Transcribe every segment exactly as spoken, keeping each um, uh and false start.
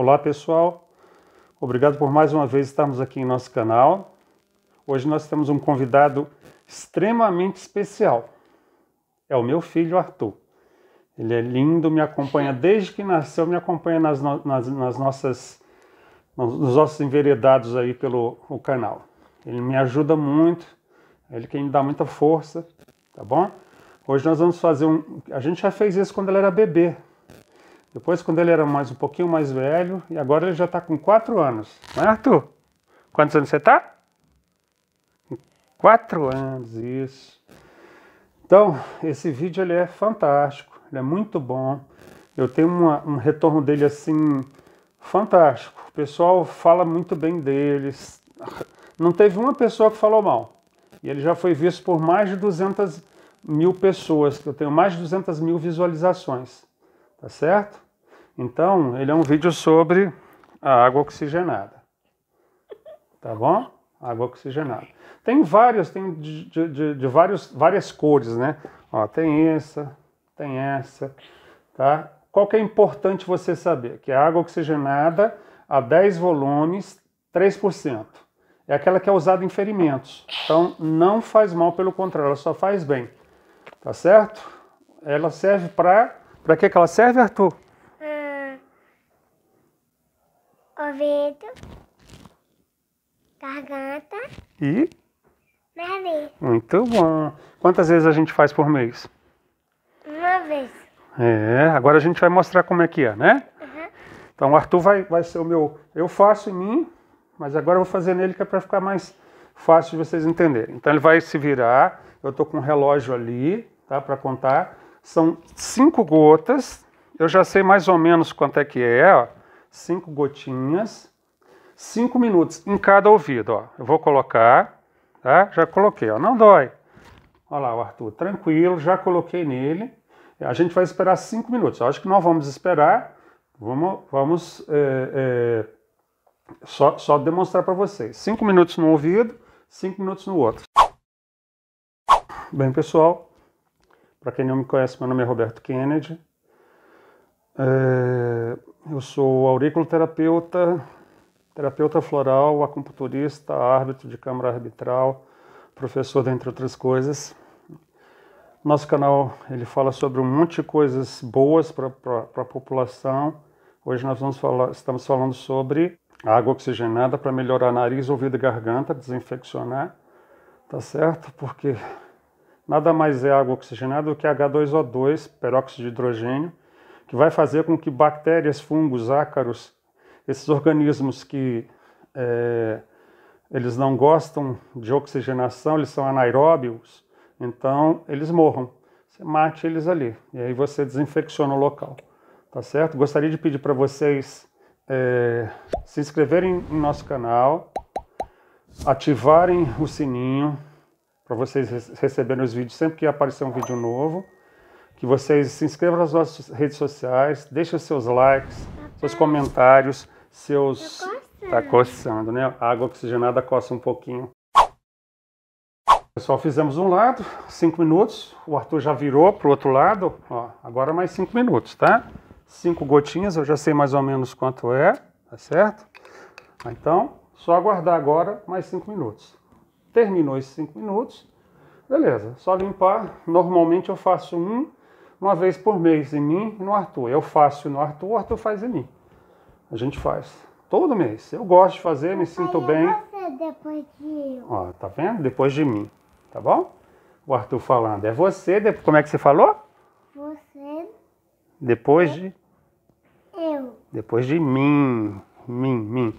Olá pessoal, obrigado por mais uma vez estarmos aqui em nosso canal. Hoje nós temos um convidado extremamente especial, é o meu filho Arthur. Ele é lindo, me acompanha desde que nasceu, me acompanha nas, no, nas, nas nossas, nos nossos enveredados aí pelo o canal. Ele me ajuda muito, ele quem me dá muita força, tá bom? Hoje nós vamos fazer um... a gente já fez isso quando ele era bebê. Depois, quando ele era mais um pouquinho mais velho, e agora ele já está com quatro anos. Não é, Arthur? Quantos anos você está? quatro anos, isso. Então, esse vídeo ele é fantástico, ele é muito bom. Eu tenho uma, um retorno dele, assim, fantástico. O pessoal fala muito bem deles. Não teve uma pessoa que falou mal. E ele já foi visto por mais de duzentas mil pessoas, que eu tenho mais de duzentas mil visualizações. Tá certo? Então, ele é um vídeo sobre a água oxigenada. Tá bom? Água oxigenada. Tem vários, tem de, de, de vários, várias cores, né? Ó, tem essa, tem essa, tá? Qual que é importante você saber? Que a água oxigenada, a dez volumes, três por cento. É aquela que é usada em ferimentos. Então, não faz mal, pelo contrário, ela só faz bem. Tá certo? Ela serve para... Para que que ela serve, Arthur? Hum, ouvido, garganta e nariz. Muito bom. Quantas vezes a gente faz por mês? Uma vez. É, agora a gente vai mostrar como é que é, né? Uhum. Então o Arthur vai, vai ser o meu... Eu faço em mim, mas agora eu vou fazer nele que é para ficar mais fácil de vocês entenderem. Então ele vai se virar, eu tô com um relógio ali, tá? Para contar... São cinco gotas, eu já sei mais ou menos quanto é que é, ó. Cinco gotinhas, cinco minutos em cada ouvido, ó. Eu vou colocar, tá? Já coloquei, ó, não dói. Olha lá o Arthur, tranquilo, já coloquei nele. A gente vai esperar cinco minutos, eu acho que não vamos esperar, vamos, vamos é, é, só, só demonstrar para vocês. Cinco minutos no ouvido, cinco minutos no outro. Bem, pessoal. Para quem não me conhece, meu nome é Roberto Kénedy, é, eu sou auriculoterapeuta, terapeuta floral, acupunturista, árbitro de câmara arbitral, professor, dentre outras coisas. Nosso canal ele fala sobre um monte de coisas boas para a população. Hoje nós vamos falar, estamos falando sobre água oxigenada para melhorar nariz, ouvido e garganta, desinfeccionar, tá certo? Porque... nada mais é água oxigenada do que H dois O dois, peróxido de hidrogênio, que vai fazer com que bactérias, fungos, ácaros, esses organismos que é, eles não gostam de oxigenação, eles são anaeróbios, então eles morram. Você mate eles ali, e aí você desinfecciona o local, tá certo? Gostaria de pedir para vocês é, se inscreverem no nosso canal, ativarem o sininho, para vocês receberem os vídeos sempre que aparecer um vídeo novo, que vocês se inscrevam nas nossas redes sociais, deixem seus likes, seus comentários, seus... Tá coçando, né? A água oxigenada coça um pouquinho. Pessoal, fizemos um lado, cinco minutos, o Arthur já virou pro outro lado, ó, agora mais cinco minutos, tá? Cinco gotinhas, eu já sei mais ou menos quanto é, tá certo? Então, só aguardar agora mais cinco minutos. Terminou esses cinco minutos, beleza, só limpar. Normalmente eu faço um, uma vez por mês em mim e no Arthur. Eu faço no Arthur, o Arthur faz em mim. A gente faz todo mês. Eu gosto de fazer, me sinto bem. Você depois de eu. Ó, tá vendo? Depois de mim, tá bom? O Arthur falando, é você, de... como é que você falou? Você. Depois de? Eu. Depois de mim, mim, mim.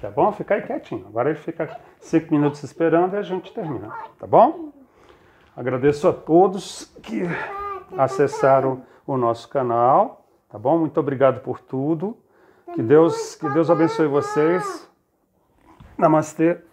Tá bom? Fica aí quietinho. Agora ele fica cinco minutos esperando e a gente termina. Tá bom? Agradeço a todos que acessaram o nosso canal. Tá bom? Muito obrigado por tudo. Que Deus, que Deus abençoe vocês. Namastê.